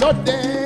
not there.